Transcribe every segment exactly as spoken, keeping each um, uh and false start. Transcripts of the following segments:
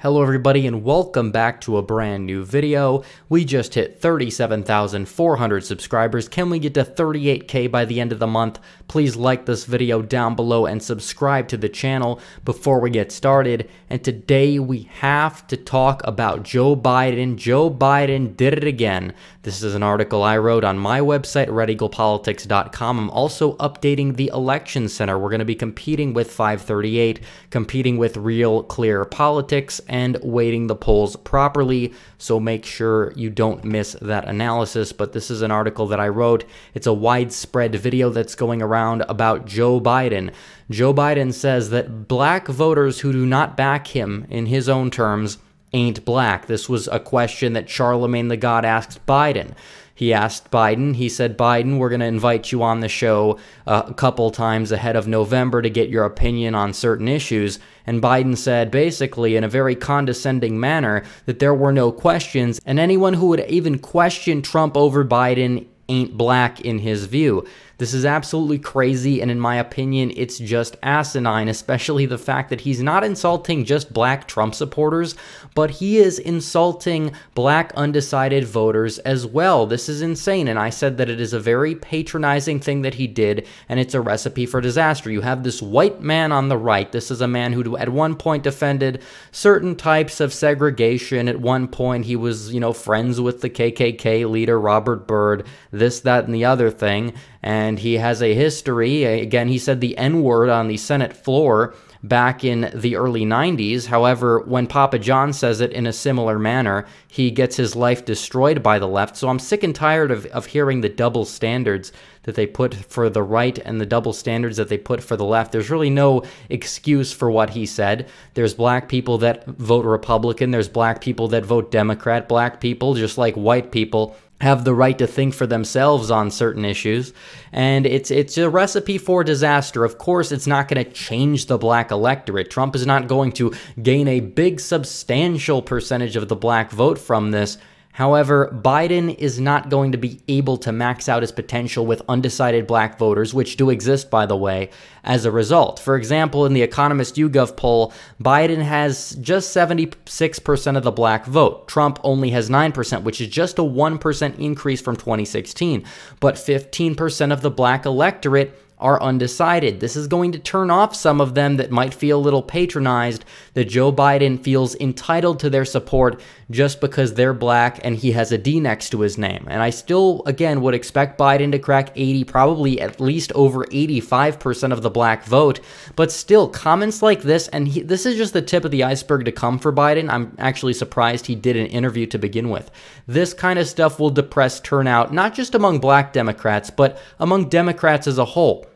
Hello everybody and welcome back to a brand new video. We just hit thirty-seven thousand four hundred subscribers. Can we get to thirty-eight K by the end of the month? Please like this video down below and subscribe to the channel before we get started. And today we have to talk about Joe Biden. Joe Biden did it again. This is an article I wrote on my website, Red Eagle Politics dot com. I'm also updating the election center. We're going to be competing with five thirty-eight, competing with Real Clear Politics, and weighting the polls properly, so make sure you don't miss that analysis. But this is an article that I wrote. It's a widespread video that's going around about Joe Biden. Joe Biden says that black voters who do not back him in his own terms ain't black. This was a question that Charlemagne the God asked Biden. He asked Biden, he said, Biden, we're going to invite you on the show a couple times ahead of November to get your opinion on certain issues. And Biden said, basically, in a very condescending manner, that there were no questions, and anyone who would even question Trump over Biden ain't black in his view. This is absolutely crazy, and in my opinion, it's just asinine, especially the fact that he's not insulting just black Trump supporters, but he is insulting black undecided voters as well. This is insane, and I said that it is a very patronizing thing that he did, and it's a recipe for disaster. You have this white man on the right. This is a man who at one point defended certain types of segregation. At one point, he was, you know, friends with the K K K leader, Robert Byrd, this, that, and the other thing, and And he has a history. Again, he said the N-word on the Senate floor back in the early nineties. However, when Papa John says it in a similar manner, he gets his life destroyed by the left. So I'm sick and tired of, of hearing the double standards that they put for the right and the double standards that they put for the left. There's really no excuse for what he said. There's black people that vote Republican. There's black people that vote Democrat. Black people, just like white people, have the right to think for themselves on certain issues, and it's it's a recipe for disaster. Of course, it's not going to change the black electorate. Trump is not going to gain a big, substantial percentage of the black vote from this. However, Biden is not going to be able to max out his potential with undecided black voters, which do exist, by the way, as a result. For example, in the Economist YouGov poll, Biden has just seventy-six percent of the black vote. Trump only has nine percent, which is just a one percent increase from twenty sixteen. But fifteen percent of the black electorate are undecided. This is going to turn off some of them that might feel a little patronized, that Joe Biden feels entitled to their support just because they're black and he has a D next to his name. And I still, again, would expect Biden to crack eighty, probably at least over eighty-five percent of the black vote, but still, comments like this, and he, this is just the tip of the iceberg to come for Biden. I'm actually surprised he did an interview to begin with. This kind of stuff will depress turnout, not just among black Democrats, but among Democrats as a whole.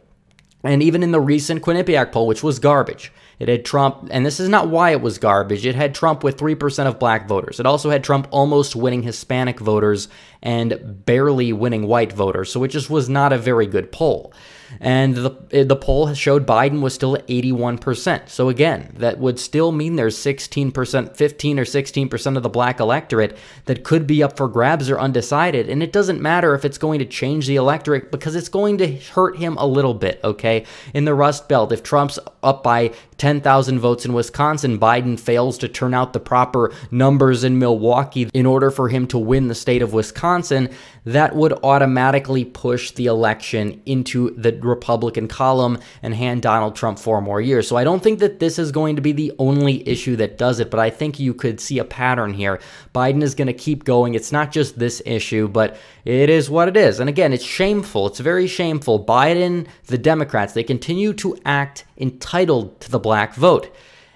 And even in the recent Quinnipiac poll, which was garbage, it had Trump, and this is not why it was garbage, it had Trump with three percent of black voters. It also had Trump almost winning Hispanic voters and barely winning white voters, so it just was not a very good poll. And the, the poll showed Biden was still at eighty-one percent. So again, that would still mean there's sixteen percent, fifteen or sixteen percent of the black electorate that could be up for grabs or undecided. And it doesn't matter if it's going to change the electorate because it's going to hurt him a little bit, okay? In the Rust Belt, if Trump's up by ten thousand votes in Wisconsin, Biden fails to turn out the proper numbers in Milwaukee in order for him to win the state of Wisconsin, that would automatically push the election into the Republican column and hand Donald Trump four more years. So I don't think that this is going to be the only issue that does it, but I think you could see a pattern here. Biden is going to keep going. It's not just this issue, but it is what it is. And again, it's shameful. It's very shameful. Biden, the Democrats, they continue to act entitled to the black vote.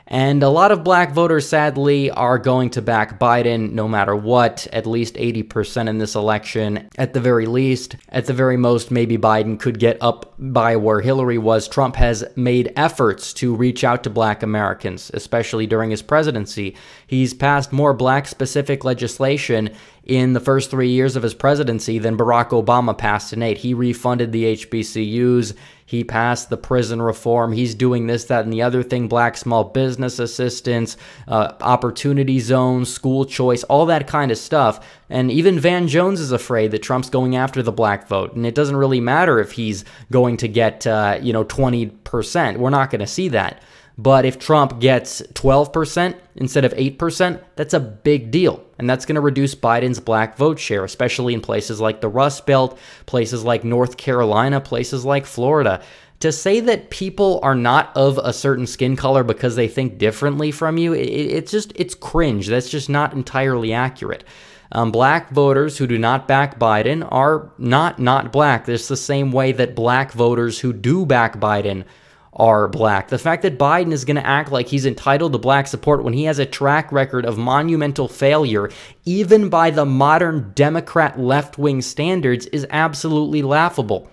And a lot of black voters, sadly, are going to back Biden no matter what, at least eighty percent in this election, at the very least. At the very most, maybe Biden could get up by where Hillary was. Trump has made efforts to reach out to black Americans, especially during his presidency. He's passed more black-specific legislation in the first three years of his presidency than Barack Obama passed in eight. He refunded the H B C Us. He passed the prison reform. He's doing this, that, and the other thing. Black small business assistance, uh, opportunity zones, school choice, all that kind of stuff. And even Van Jones is afraid that Trump's going after the black vote. And it doesn't really matter if he's going to get, uh, you know, twenty percent. We're not going to see that. But if Trump gets twelve percent instead of eight percent, that's a big deal. And that's going to reduce Biden's black vote share, especially in places like the Rust Belt, places like North Carolina, places like Florida. To say that people are not of a certain skin color because they think differently from you, it, it's just, it's cringe. That's just not entirely accurate. Um, black voters who do not back Biden are not not black. It's the same way that black voters who do back Biden are black. The fact that Biden is going to act like he's entitled to black support when he has a track record of monumental failure, even by the modern Democrat left-wing standards, is absolutely laughable.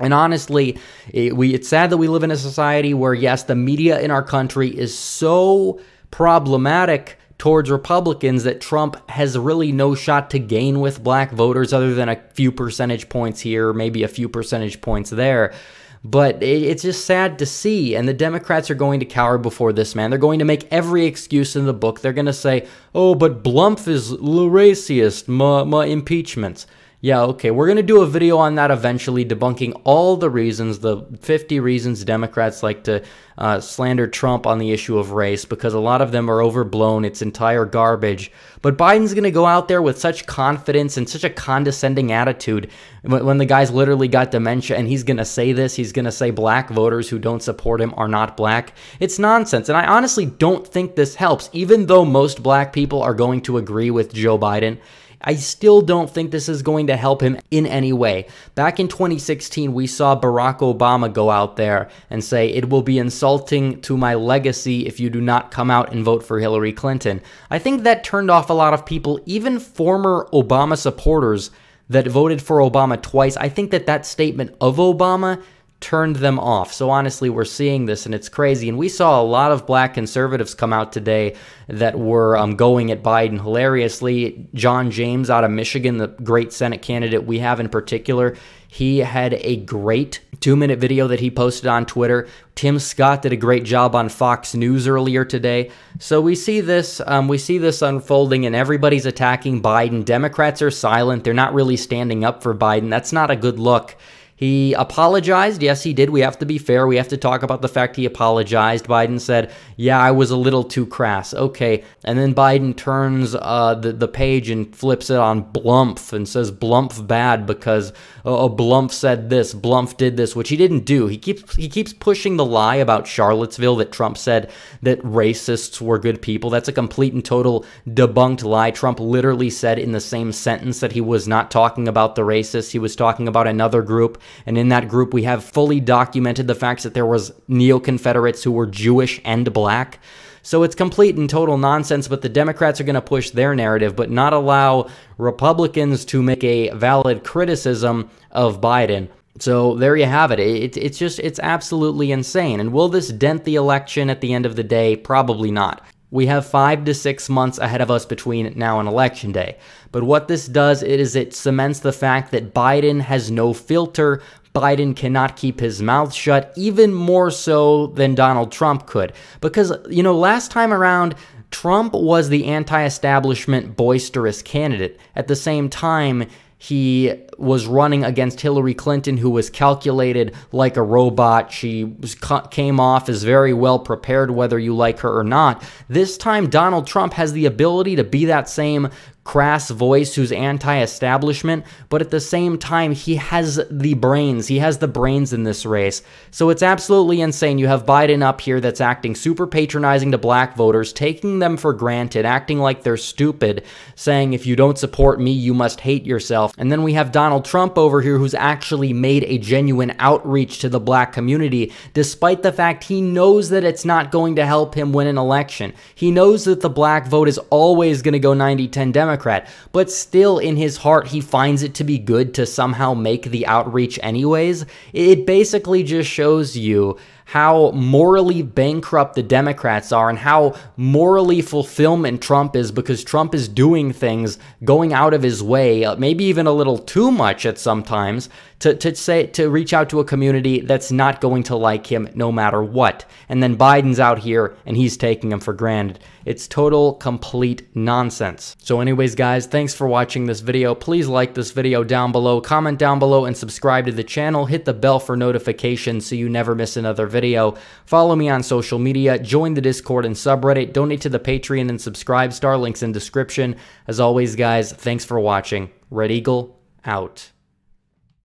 And honestly, it, we, it's sad that we live in a society where, yes, the media in our country is so problematic towards Republicans that Trump has really no shot to gain with black voters other than a few percentage points here, maybe a few percentage points there. But it, it's just sad to see, and the Democrats are going to cower before this man. They're going to make every excuse in the book. They're going to say, oh, but Blumpf is racist, ma, ma impeachments. Yeah, okay, we're going to do a video on that eventually, debunking all the reasons, the fifty reasons Democrats like to uh, slander Trump on the issue of race, because a lot of them are overblown, it's entire garbage. But Biden's going to go out there with such confidence and such a condescending attitude when the guy's literally got dementia, and he's going to say this, he's going to say black voters who don't support him are not black. It's nonsense, and I honestly don't think this helps, even though most black people are going to agree with Joe Biden. I still don't think this is going to help him in any way. Back in twenty sixteen, we saw Barack Obama go out there and say, it will be insulting to my legacy if you do not come out and vote for Hillary Clinton. I think that turned off a lot of people, even former Obama supporters that voted for Obama twice. I think that that statement of Obama turned them off. So honestly, we're seeing this and it's crazy. And we saw a lot of black conservatives come out today that were um, going at Biden hilariously. John James out of Michigan, the great Senate candidate we have in particular, he had a great two-minute video that he posted on Twitter. Tim Scott did a great job on Fox News earlier today. So we see this, um, we see this unfolding, and everybody's attacking Biden. Democrats are silent. They're not really standing up for Biden. That's not a good look. He apologized. Yes, he did. We have to be fair. We have to talk about the fact he apologized. Biden said, yeah, I was a little too crass. Okay. And then Biden turns uh, the, the page and flips it on Blumpf and says Blumpf bad because oh, Blumpf said this, Blumpf did this, which he didn't do. He keeps, he keeps pushing the lie about Charlottesville that Trump said that racists were good people. That's a complete and total debunked lie. Trump literally said in the same sentence that he was not talking about the racists. He was talking about another group. And in that group, we have fully documented the facts that there was neo-Confederates who were Jewish and black. So it's complete and total nonsense, but the Democrats are going to push their narrative, but not allow Republicans to make a valid criticism of Biden. So there you have it. It, it. It's just, it's absolutely insane. And will this dent the election at the end of the day? Probably not. We have five to six months ahead of us between now and Election Day. But what this does is it cements the fact that Biden has no filter. Biden cannot keep his mouth shut, even more so than Donald Trump could. Because, you know, last time around, Trump was the anti-establishment, boisterous candidate. At the same time, he was running against Hillary Clinton, who was calculated like a robot. She was, came off as very well prepared, whether you like her or not. This time, Donald Trump has the ability to be that same crass voice who's anti-establishment, but at the same time, he has the brains. He has the brains in this race. So it's absolutely insane. You have Biden up here that's acting super patronizing to black voters, taking them for granted, acting like they're stupid, saying, if you don't support me, you must hate yourself. And then we have Donald Trump over here who's actually made a genuine outreach to the black community, despite the fact he knows that it's not going to help him win an election. He knows that the black vote is always going to go ninety ten Democrat. But still, in his heart, he finds it to be good to somehow make the outreach anyways. It basically just shows you how morally bankrupt the Democrats are and how morally fulfillment Trump is, because Trump is doing things, going out of his way, maybe even a little too much at some times, to, to say, to reach out to a community that's not going to like him no matter what. And then Biden's out here and he's taking him for granted. It's total, complete nonsense. So anyways, guys, thanks for watching this video. Please like this video down below, comment down below, and subscribe to the channel. Hit the bell for notifications so you never miss another video. Follow me on social media, join the Discord and subreddit, donate to the Patreon and subscribe. Star links in description. As always, guys, thanks for watching. Red Eagle out.